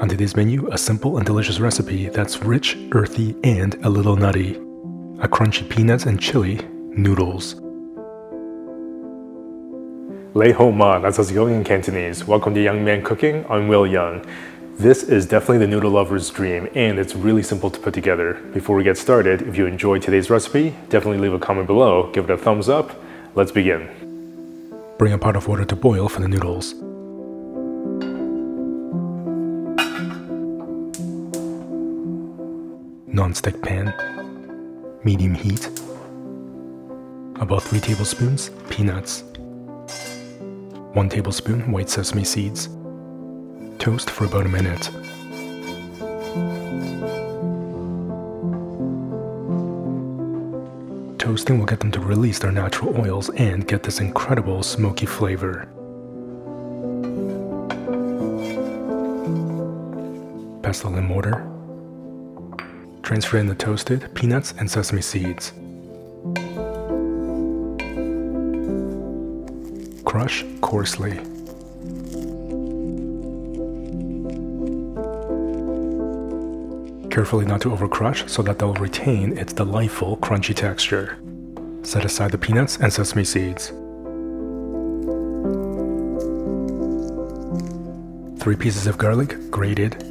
On today's menu, a simple and delicious recipe that's rich, earthy, and a little nutty. A crunchy peanuts and chili noodles. Lei ho ma, that's how it's going in Cantonese. Welcome to Yeung Man Cooking, I'm Will Young. This is definitely the noodle lover's dream, and it's really simple to put together. Before we get started, if you enjoyed today's recipe, definitely leave a comment below, give it a thumbs up. Let's begin. Bring a pot of water to boil for the noodles. Non-stick pan, medium heat, about 3 tablespoons peanuts, 1 tablespoon white sesame seeds. Toast for about a minute. Toasting will get them to release their natural oils and get this incredible smoky flavor. Pestle and mortar. Transfer in the toasted peanuts and sesame seeds. Crush coarsely. Carefully not to overcrush so that they'll retain its delightful crunchy texture. Set aside the peanuts and sesame seeds. 3 pieces of garlic, grated.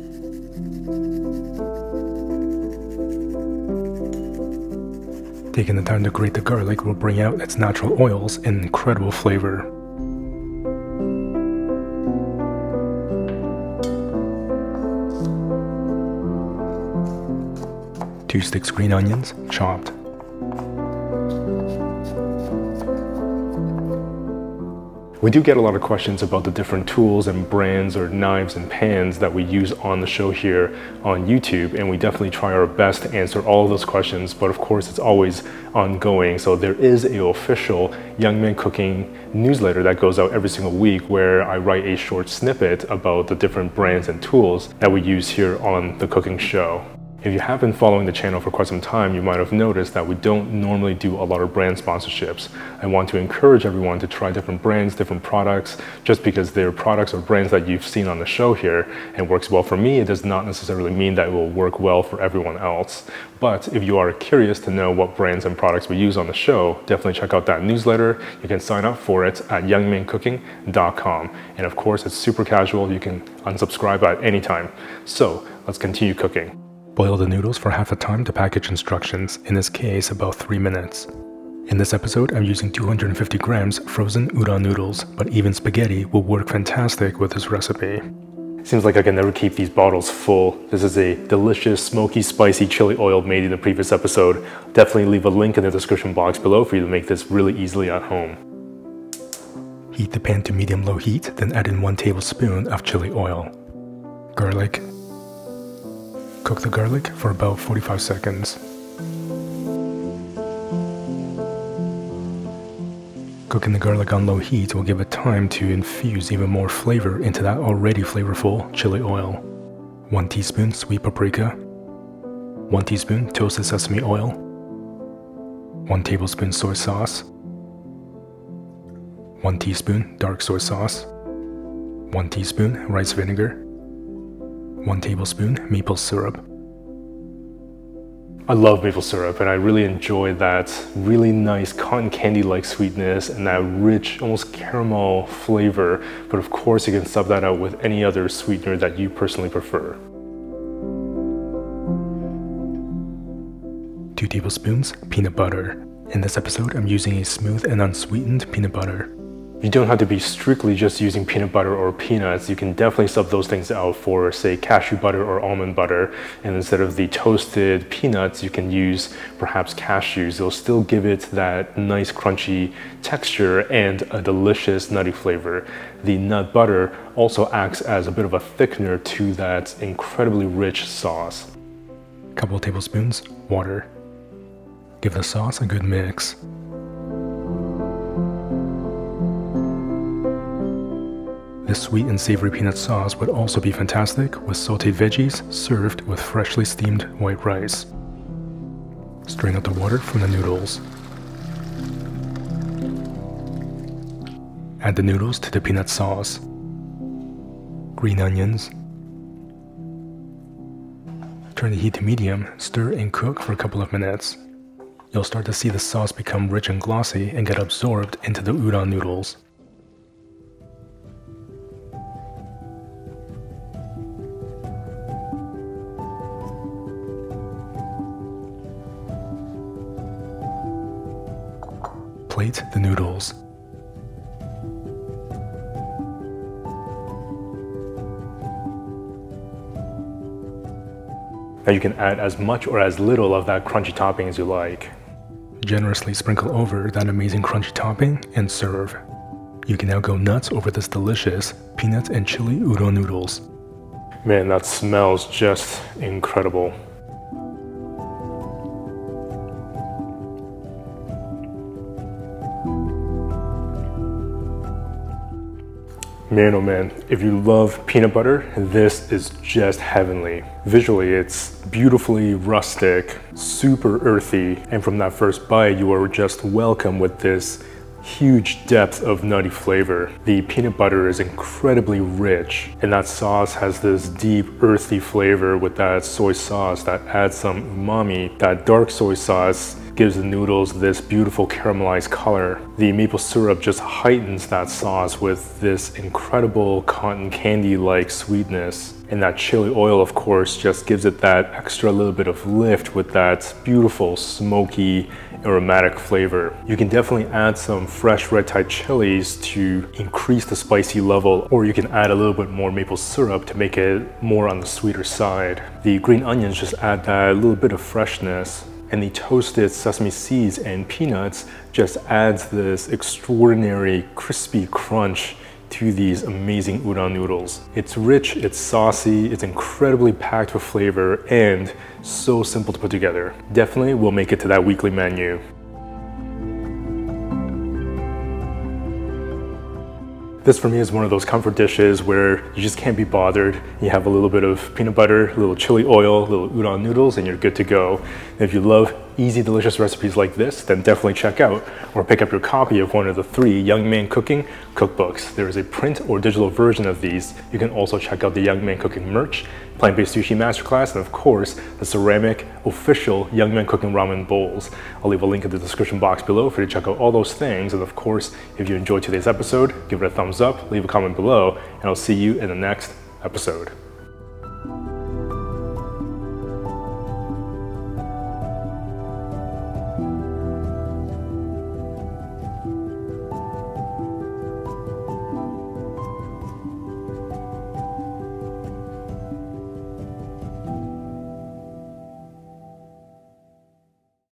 Taking the time to grate the garlic will bring out its natural oils and incredible flavor. Two sticks green onions, chopped. We do get a lot of questions about the different tools and brands or knives and pans that we use on the show here on YouTube, and we definitely try our best to answer all of those questions, but of course it's always ongoing. So there is an official Yeung Man Cooking newsletter that goes out every single week where I write a short snippet about the different brands and tools that we use here on the cooking show. If you have been following the channel for quite some time, you might have noticed that we don't normally do a lot of brand sponsorships. I want to encourage everyone to try different brands, different products, just because they're products or brands that you've seen on the show here and works well for me, it does not necessarily mean that it will work well for everyone else. But if you are curious to know what brands and products we use on the show, definitely check out that newsletter. You can sign up for it at yeungmancooking.com. And of course, it's super casual. You can unsubscribe at any time. So let's continue cooking. Boil the noodles for half the time to package instructions, in this case about 3 minutes. In this episode, I'm using 250 grams frozen udon noodles, but even spaghetti will work fantastic with this recipe. Seems like I can never keep these bottles full. This is a delicious, smoky, spicy chili oil made in the previous episode. Definitely leave a link in the description box below for you to make this really easily at home. Heat the pan to medium-low heat, then add in 1 tablespoon of chili oil. Garlic. Cook the garlic for about 45 seconds. Cooking the garlic on low heat will give it time to infuse even more flavor into that already flavorful chili oil. 1 teaspoon sweet paprika. 1 teaspoon toasted sesame oil. 1 tablespoon soy sauce. 1 teaspoon dark soy sauce. 1 teaspoon rice vinegar. 1 tablespoon maple syrup. I love maple syrup, and I really enjoy that really nice cotton candy-like sweetness and that rich, almost caramel flavor. But of course, you can sub that out with any other sweetener that you personally prefer. 2 tablespoons peanut butter. In this episode, I'm using a smooth and unsweetened peanut butter. You don't have to be strictly just using peanut butter or peanuts. You can definitely sub those things out for, say, cashew butter or almond butter. And instead of the toasted peanuts, you can use perhaps cashews. They'll still give it that nice crunchy texture and a delicious nutty flavor. The nut butter also acts as a bit of a thickener to that incredibly rich sauce. A couple of tablespoons water. Give the sauce a good mix. This sweet and savory peanut sauce would also be fantastic with sauteed veggies served with freshly steamed white rice. Strain out the water from the noodles. Add the noodles to the peanut sauce, green onions, Turn the heat to medium, stir and cook for a couple of minutes. You'll start to see the sauce become rich and glossy and get absorbed into the udon noodles. Plate the noodles. Now you can add as much or as little of that crunchy topping as you like. Generously sprinkle over that amazing crunchy topping and serve. You can now go nuts over this delicious peanut and chili udon noodles. Man, that smells just incredible. Man, oh man, if you love peanut butter, this is just heavenly. Visually, it's beautifully rustic, super earthy, and from that first bite, you are just welcomed with this huge depth of nutty flavor. The peanut butter is incredibly rich, and that sauce has this deep, earthy flavor with that soy sauce that adds some umami. That dark soy sauce gives the noodles this beautiful caramelized color. The maple syrup just heightens that sauce with this incredible cotton candy-like sweetness. And that chili oil, of course, just gives it that extra little bit of lift with that beautiful smoky aromatic flavor. You can definitely add some fresh red Thai chilies to increase the spicy level, or you can add a little bit more maple syrup to make it more on the sweeter side. The green onions just add that little bit of freshness. And the toasted sesame seeds and peanuts just adds this extraordinary crispy crunch to these amazing udon noodles. It's rich, it's saucy, it's incredibly packed with flavor, and so simple to put together. Definitely will make it to that weekly menu. This for me is one of those comfort dishes where you just can't be bothered. You have a little bit of peanut butter, a little chili oil, a little udon noodles, and you're good to go. And if you love easy, delicious recipes like this, then definitely check out or pick up your copy of one of the 3 Yeung Man Cooking cookbooks. There is a print or digital version of these. You can also check out the Yeung Man Cooking merch, Plant-Based Sushi Masterclass, and of course, the ceramic official Yeung Man Cooking ramen bowls. I'll leave a link in the description box below for you to check out all those things. And of course, if you enjoyed today's episode, give it a thumbs up, leave a comment below, and I'll see you in the next episode.